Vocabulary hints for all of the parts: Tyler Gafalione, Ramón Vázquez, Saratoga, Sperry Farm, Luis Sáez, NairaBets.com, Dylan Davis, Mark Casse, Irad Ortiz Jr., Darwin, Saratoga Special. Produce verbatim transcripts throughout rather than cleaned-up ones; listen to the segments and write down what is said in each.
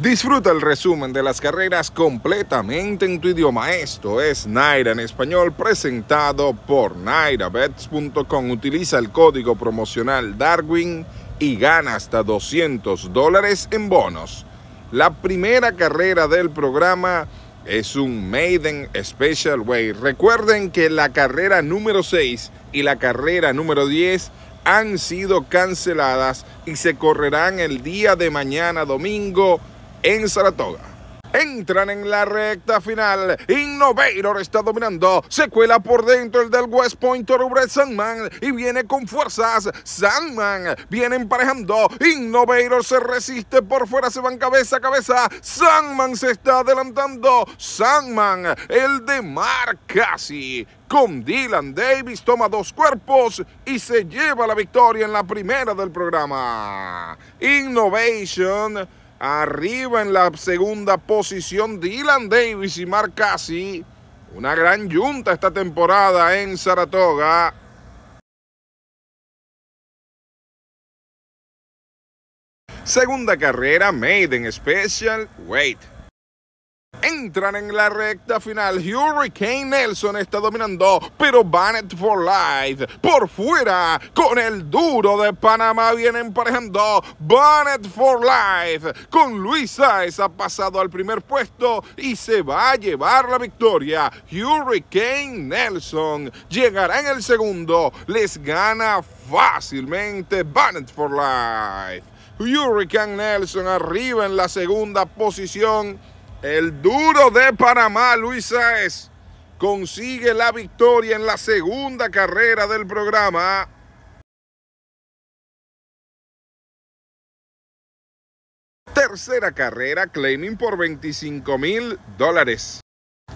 Disfruta el resumen de las carreras completamente en tu idioma. Esto es Naira en Español, presentado por Naira Bets punto com. Utiliza el código promocional Darwin y gana hasta doscientos dólares en bonos. La primera carrera del programa es un Maiden Special Way. Recuerden que la carrera número seis y la carrera número diez han sido canceladas y se correrán el día de mañana domingo en Saratoga. Entran en la recta final. Innovator está dominando. Se cuela por dentro el del West Point Thoroughbred Sandman y viene con fuerzas. Sandman viene emparejando. Innovator se resiste por fuera. Se van cabeza a cabeza. Sandman se está adelantando. Sandman, el de Mark Casse, con Dylan Davis, toma dos cuerpos y se lleva la victoria en la primera del programa. Innovation arriba en la segunda posición, Dylan Davis y Mark Casse. Una gran yunta esta temporada en Saratoga. Segunda carrera, Maiden Special Weight. Entran en la recta final. Hurricane Nelson está dominando, pero Bannett for Life por fuera con el duro de Panamá. Viene emparejando. Bannett for Life con Luis Sáez ha pasado al primer puesto y se va a llevar la victoria. Hurricane Nelson llegará en el segundo. Les gana fácilmente Bannett for Life. Hurricane Nelson arriba en la segunda posición. El duro de Panamá, Luis Sáez, consigue la victoria en la segunda carrera del programa. Tercera carrera, claiming por veinticinco mil dólares.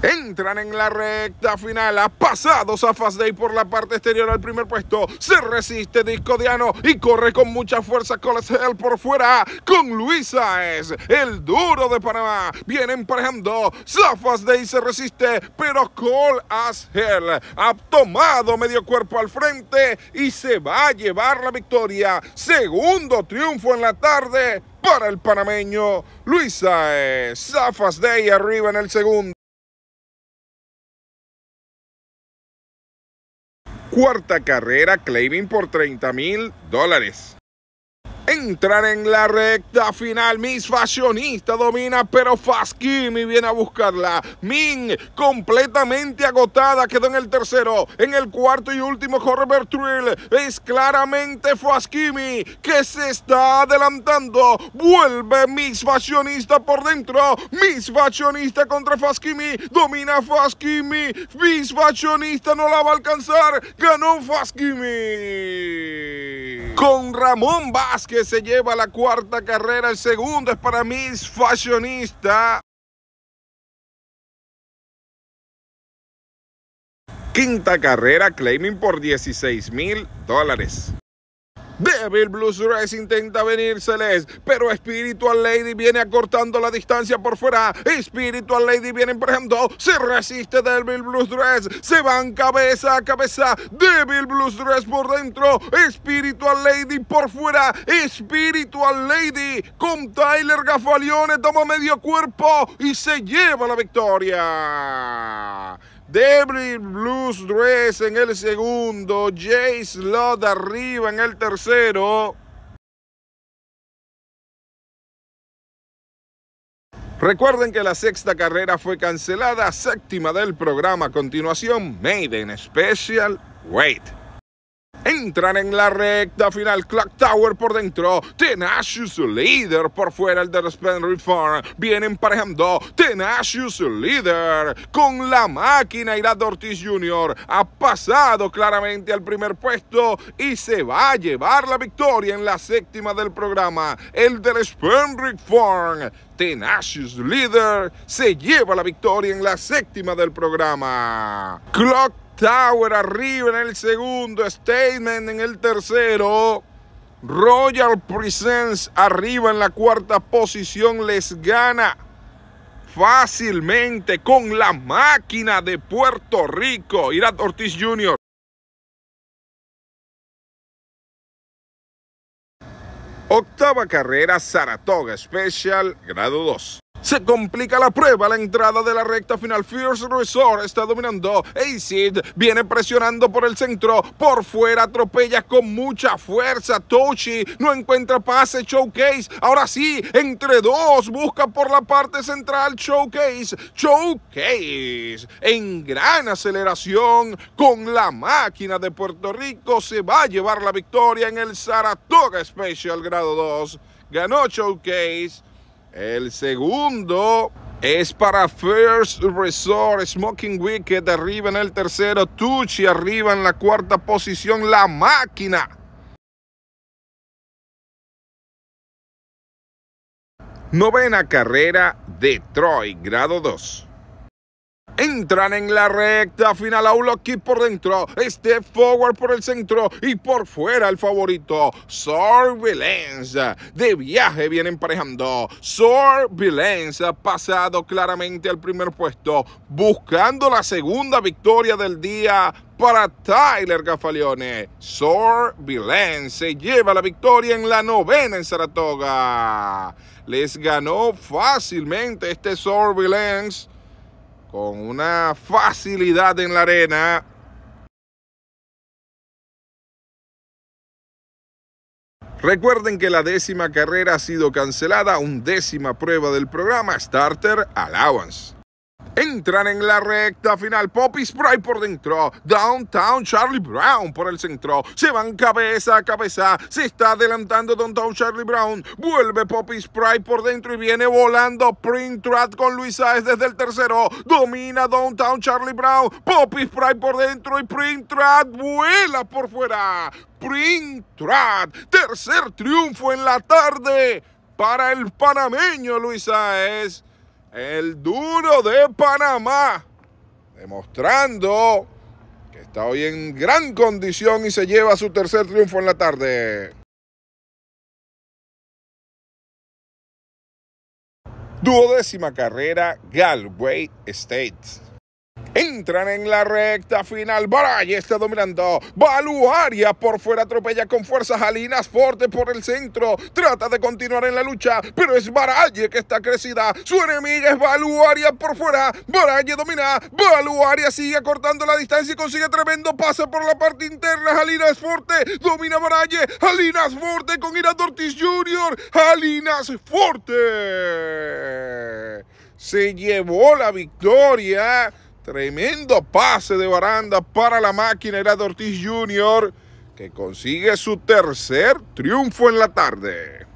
Entran en la recta final. Ha pasado Safas Day por la parte exterior al primer puesto. Se resiste Discodiano y corre con mucha fuerza Coles Hell por fuera con Luis Sáez, el duro de Panamá. Viene emparejando. Safas Day se resiste, pero Coles Hell ha tomado medio cuerpo al frente y se va a llevar la victoria. Segundo triunfo en la tarde para el panameño Luis Sáez. Safas Day arriba en el segundo. Cuarta carrera, claiming por treinta mil dólares. Entran en la recta final. Miss Fashionista domina, pero Fast Kimi viene a buscarla. Min, completamente agotada, quedó en el tercero. En el cuarto y último, Herbert Trill. Es claramente Fast Kimi que se está adelantando. Vuelve Miss Fashionista por dentro. Miss Fashionista contra Fast Kimi. Domina Fast Kimi. Miss Fashionista no la va a alcanzar. Ganó Fast Kimi. Con Ramón Vázquez que se lleva la cuarta carrera, el segundo es para Miss Fashionista. Quinta carrera, claiming por dieciséis mil dólares. Devil Blues Race intenta venírseles, pero Spiritual Lady viene acortando la distancia por fuera. Spiritual Lady viene emparejando, se resiste Devil Blues Race, se van cabeza a cabeza. Devil Blues Race por dentro, Spiritual Lady por fuera. Spiritual Lady con Tyler Gafalione toma medio cuerpo y se lleva la victoria. Devil Blues Dress en el segundo, Jay Slot arriba en el tercero. Recuerden que la sexta carrera fue cancelada, séptima del programa. A continuación, Maiden Special Weight. Entran en la recta final, Clock Tower por dentro, Tenacious Leader por fuera, el de Sperry Farm, viene emparejando. Tenacious Leader con la máquina, Irad Ortiz junior ha pasado claramente al primer puesto y se va a llevar la victoria en la séptima del programa. El de Sperry Farm, Tenacious Leader, se lleva la victoria en la séptima del programa. Clock Tower arriba en el segundo, Statement en el tercero, Royal Presence arriba en la cuarta posición. Les gana fácilmente con la máquina de Puerto Rico, Irad Ortiz junior Octava carrera, Saratoga Special, grado dos. Se complica la prueba a la entrada de la recta final. First Resort está dominando. Acid viene presionando por el centro. Por fuera atropella con mucha fuerza. Toshi no encuentra pase. Showcase. Ahora sí, entre dos. Busca por la parte central. Showcase. Showcase. En gran aceleración con la máquina de Puerto Rico. Se va a llevar la victoria en el Saratoga Special grado dos. Ganó Showcase. El segundo es para First Resort, Smoking Wicked arriba en el tercero, Tucci arriba en la cuarta posición, la máquina. Novena carrera, Detroit, grado dos. Entran en la recta final, Aulo Kid por dentro, Step Forward por el centro y por fuera el favorito, Surveillance. De viaje viene emparejando, Surveillance ha pasado claramente al primer puesto, buscando la segunda victoria del día para Tyler Gafalione. Surveillance se lleva la victoria en la novena en Saratoga. Les ganó fácilmente este Surveillance, con una facilidad en la arena. Recuerden que la décima carrera ha sido cancelada, undécima prueba del programa Starter Allowance. Entran en la recta final, Poppy Spray por dentro, Downtown Charlie Brown por el centro, se van cabeza a cabeza, se está adelantando Downtown Charlie Brown, vuelve Poppy Spray por dentro y viene volando Print Trap con Luis Sáez desde el tercero, domina Downtown Charlie Brown, Poppy Spray por dentro y Print Trap vuela por fuera, Print Trap, tercer triunfo en la tarde para el panameño Luis Sáez. El duro de Panamá, demostrando que está hoy en gran condición y se lleva su tercer triunfo en la tarde. Duodécima carrera, Galway State. Entran en la recta final, Baraya está dominando, Baluaria por fuera atropella con fuerza, Jalinas Forte por el centro, trata de continuar en la lucha, pero es Baraya que está crecida, su enemiga es Baluaria por fuera, Baraya domina, Baluaria sigue cortando la distancia y consigue tremendo pase por la parte interna, Jalinas Forte domina Baraya, Jalinas Forte con Irad Ortiz junior, Jalinas Forte se llevó la victoria. Tremendo pase de baranda para la máquina Irad Ortiz junior, que consigue su tercer triunfo en la tarde.